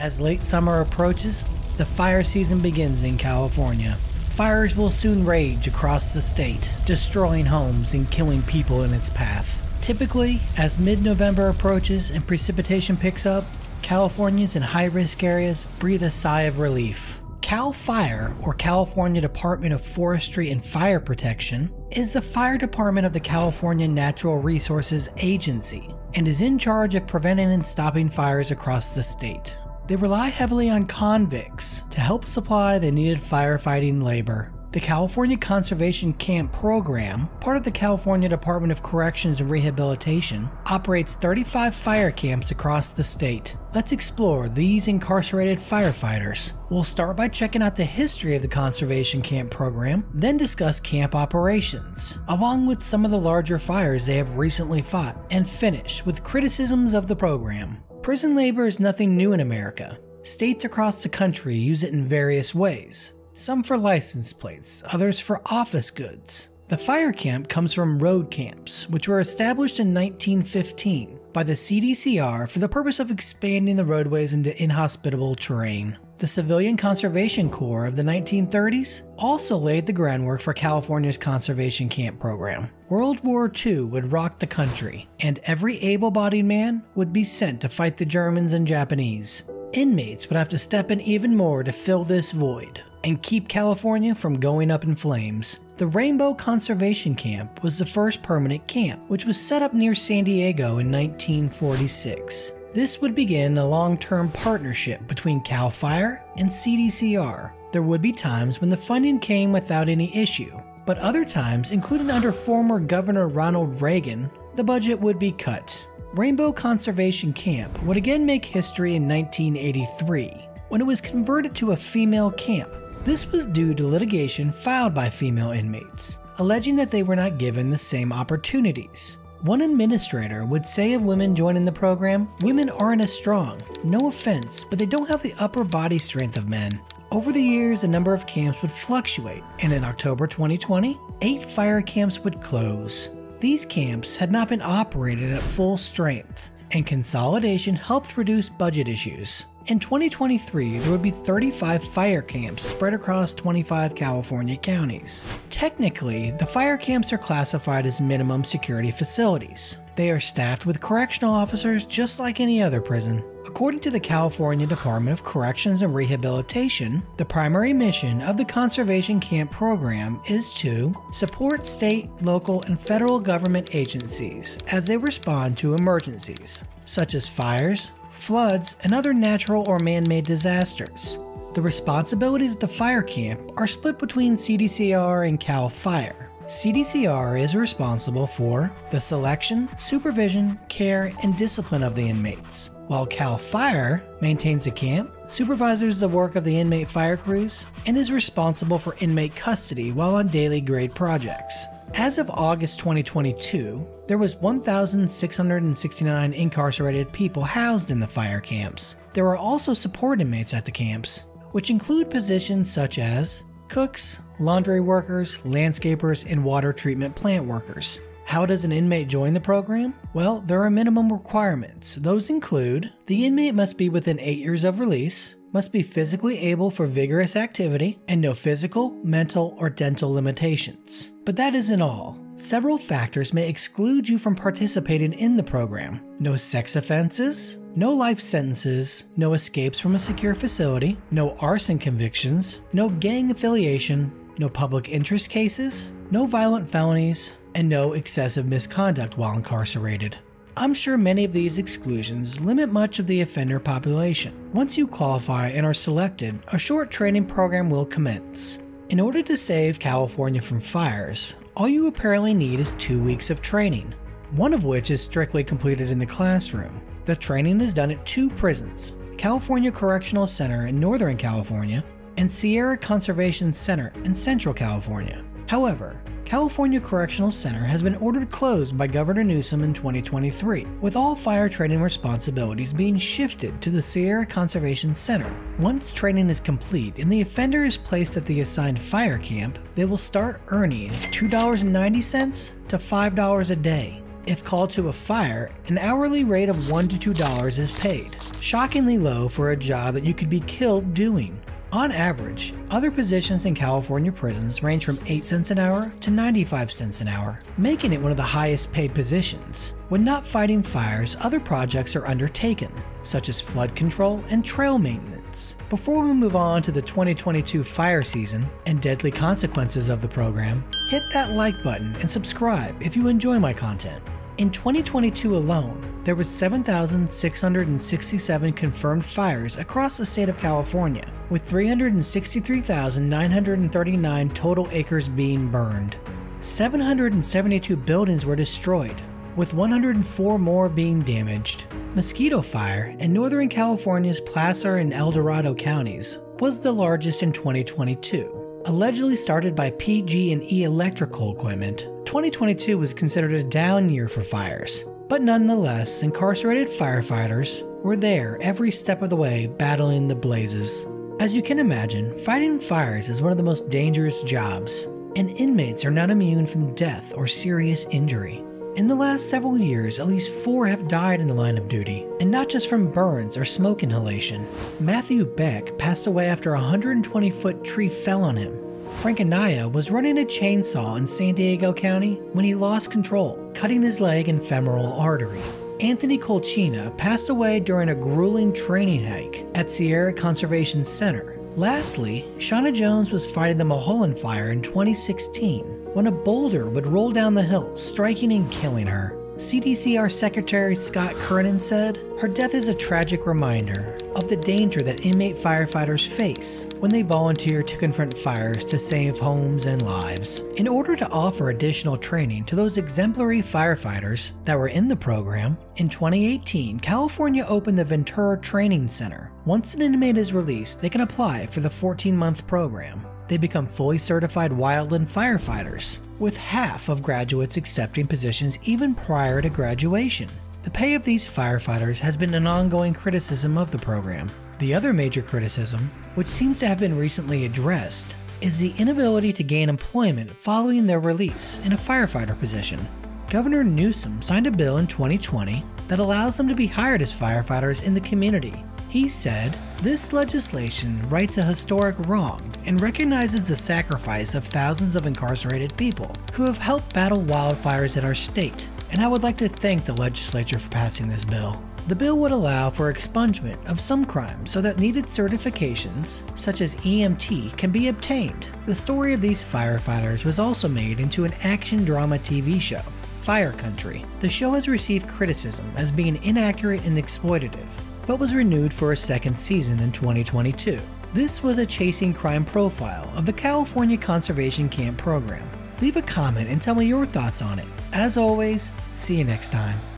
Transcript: As late summer approaches, the fire season begins in California. Fires will soon rage across the state, destroying homes and killing people in its path. Typically, as mid-November approaches and precipitation picks up, Californians in high-risk areas breathe a sigh of relief. Cal Fire, or California Department of Forestry and Fire Protection, is the fire department of the California Natural Resources Agency and is in charge of preventing and stopping fires across the state. They rely heavily on convicts to help supply the needed firefighting labor. The California Conservation Camp Program, part of the California Department of Corrections and Rehabilitation, operates 35 fire camps across the state. Let's explore these incarcerated firefighters. We'll start by checking out the history of the Conservation Camp Program, then discuss camp operations, along with some of the larger fires they have recently fought, and finish with criticisms of the program. Prison labor is nothing new in America. States across the country use it in various ways. Some for license plates, others for office goods. The fire camp comes from road camps, which were established in 1915 by the CDCR for the purpose of expanding the roadways into inhospitable terrain. The Civilian Conservation Corps of the 1930s also laid the groundwork for California's Conservation Camp Program. World War II would rock the country, and every able-bodied man would be sent to fight the Germans and Japanese. Inmates would have to step in even more to fill this void and keep California from going up in flames. The Rainbow Conservation Camp was the first permanent camp, which was set up near San Diego in 1946. This would begin a long-term partnership between Cal Fire and CDCR. There would be times when the funding came without any issue, but other times, including under former Governor Ronald Reagan, the budget would be cut. Rainbow Conservation Camp would again make history in 1983, when it was converted to a female camp. This was due to litigation filed by female inmates, alleging that they were not given the same opportunities. One administrator would say of women joining the program, "Women aren't as strong, no offense, but they don't have the upper body strength of men." Over the years, the number of camps would fluctuate, and in October 2020, 8 fire camps would close. These camps had not been operated at full strength, and consolidation helped reduce budget issues. In 2023, there would be 35 fire camps spread across 25 California counties. Technically, the fire camps are classified as minimum security facilities. They are staffed with correctional officers just like any other prison. According to the California Department of Corrections and Rehabilitation, the primary mission of the Conservation Camp Program is to support state, local, and federal government agencies as they respond to emergencies, such as fires, floods, and other natural or man-made disasters. The responsibilities of the fire camp are split between CDCR and Cal Fire. CDCR is responsible for the selection, supervision, care, and discipline of the inmates, while Cal Fire maintains the camp, supervises the work of the inmate fire crews, and is responsible for inmate custody while on daily grade projects. As of August 2022, there was 1,669 incarcerated people housed in the fire camps. There are also support inmates at the camps, which include positions such as cooks, laundry workers, landscapers, and water treatment plant workers. How does an inmate join the program? Well, there are minimum requirements. Those include the inmate must be within 8 years of release, must be physically able for vigorous activity, and no physical, mental, or dental limitations. But that isn't all. Several factors may exclude you from participating in the program. No sex offenses, no life sentences, no escapes from a secure facility, no arson convictions, no gang affiliation, no public interest cases, no violent felonies, and no excessive misconduct while incarcerated. I'm sure many of these exclusions limit much of the offender population. Once you qualify and are selected, a short training program will commence. In order to save California from fires, all you apparently need is 2 weeks of training, one of which is strictly completed in the classroom. The training is done at 2 prisons, California Correctional Center in Northern California and Sierra Conservation Center in Central California. However, California Correctional Center has been ordered closed by Governor Newsom in 2023, with all fire training responsibilities being shifted to the Sierra Conservation Center. Once training is complete and the offender is placed at the assigned fire camp, they will start earning $2.90 to $5 a day. if called to a fire, an hourly rate of $1 to $2 is paid. Shockingly low for a job that you could be killed doing. On average, other positions in California prisons range from 8 cents an hour to 95 cents an hour, making it one of the highest paid positions. When not fighting fires, other projects are undertaken, such as flood control and trail maintenance. Before we move on to the 2022 fire season and deadly consequences of the program, hit that like button and subscribe if you enjoy my content. In 2022 alone, there were 7,667 confirmed fires across the state of California, with 363,939 total acres being burned. 772 buildings were destroyed, with 104 more being damaged. Mosquito Fire in Northern California's Placer and El Dorado counties was the largest in 2022. Allegedly started by PG&E electrical equipment, 2022 was considered a down year for fires. But nonetheless, incarcerated firefighters were there every step of the way battling the blazes. As you can imagine, fighting fires is one of the most dangerous jobs, and inmates are not immune from death or serious injury. In the last several years, at least 4 have died in the line of duty, and not just from burns or smoke inhalation. Matthew Beck passed away after a 120-foot tree fell on him. Frank Anaya was running a chainsaw in San Diego County when he lost control, cutting his leg and femoral artery. Anthony Colchina passed away during a grueling training hike at Sierra Conservation Center. Lastly, Shawna Jones was fighting the Mulholland Fire in 2016 when a boulder would roll down the hill, striking and killing her. CDCR Secretary Scott Kernan said, "Her death is a tragic reminder of the danger that inmate firefighters face when they volunteer to confront fires to save homes and lives." In order to offer additional training to those exemplary firefighters that were in the program, in 2018, California opened the Ventura Training Center. Once an inmate is released, they can apply for the 14-month program. They become fully certified wildland firefighters, with half of graduates accepting positions even prior to graduation. The pay of these firefighters has been an ongoing criticism of the program. The other major criticism, which seems to have been recently addressed, is the inability to gain employment following their release in a firefighter position. Governor Newsom signed a bill in 2020 that allows them to be hired as firefighters in the community. He said, "This legislation rights a historic wrong and recognizes the sacrifice of thousands of incarcerated people who have helped battle wildfires in our state, and I would like to thank the legislature for passing this bill." The bill would allow for expungement of some crimes so that needed certifications, such as EMT, can be obtained. The story of these firefighters was also made into an action drama TV show, Fire Country. The show has received criticism as being inaccurate and exploitative, but was renewed for a second season in 2022. This was a Chasing Crime profile of the California Conservation Camp Program. Leave a comment and tell me your thoughts on it. As always, see you next time.